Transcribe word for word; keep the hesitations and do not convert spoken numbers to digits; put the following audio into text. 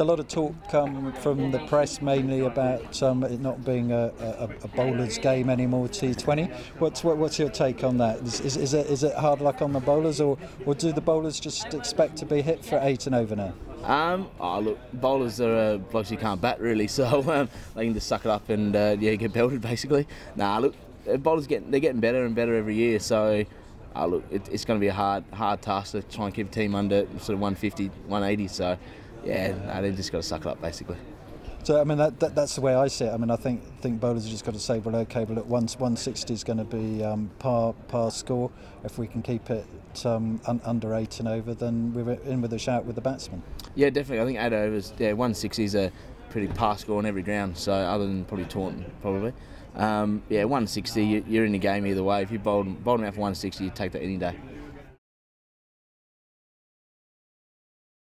a lot of talk um, from the press mainly about um, it not being a, a, a bowler's game anymore, T twenty. What's, what, what's your take on that? Is, is, is, it, is it hard luck on the bowlers, or, or do the bowlers just expect to be hit for eight and over now? Um, oh look, bowlers are uh, blokes who can't bat really, so um, they can just suck it up and uh, yeah, get belted basically. Nah, look, bowlers getting they're getting better and better every year, so uh, look, it, it's going to be a hard hard task to try and keep a team under sort of one fifty, one eighty. So yeah, nah, they've just got to suck it up basically. So I mean that, that that's the way I see it. I mean I think think bowlers have just got to say, well okay, but look, once one sixty is going to be um, par par score. If we can keep it um, un under eight and over, then we're in with a shout with the batsman. Yeah, definitely. I think eight overs. Yeah, one sixty is a pretty par score on every ground. So other than probably Taunton, probably. Um, yeah, one sixty. You're in the game either way. If you bowl bowl them out for one sixty, you take that any day.